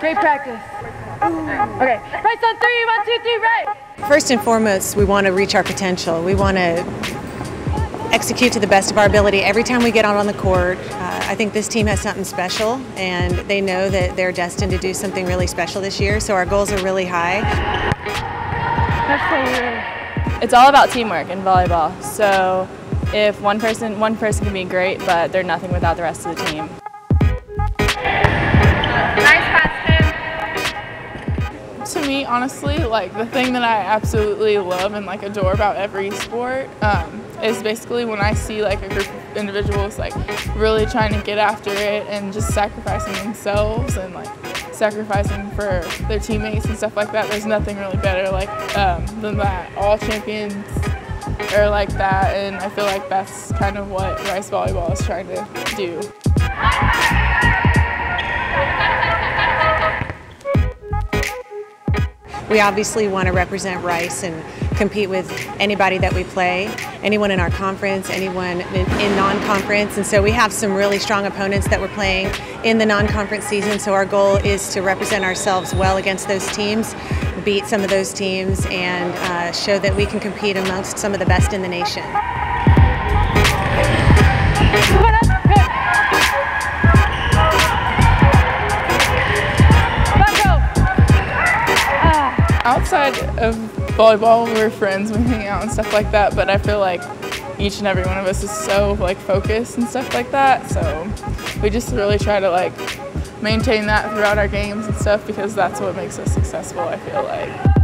Great practice. Okay, Rice on three, 1, 2, 3, right. First and foremost, we want to reach our potential. We want to execute to the best of our ability every time we get out on the court. I think this team has something special, and they know that they're destined to do something really special this year, so our goals are really high. It's all about teamwork in volleyball, so if one person can be great, but they're nothing without the rest of the team. To me, honestly, like the thing that I absolutely love and like adore about every sport is basically when I see like a group of individuals like really trying to get after it and just sacrificing themselves and like sacrificing for their teammates and stuff like that. There's nothing really better like than that. All champions are like that, and I feel like that's kind of what Rice volleyball is trying to do. We obviously want to represent Rice and compete with anybody that we play, anyone in our conference, anyone in non-conference, and so we have some really strong opponents that we're playing in the non-conference season, so our goal is to represent ourselves well against those teams, beat some of those teams, and show that we can compete amongst some of the best in the nation. Outside of volleyball, we're friends, we hang out and stuff like that, but I feel like each and every one of us is so like focused and stuff like that, so we just really try to like maintain that throughout our games and stuff, because that's what makes us successful, I feel like.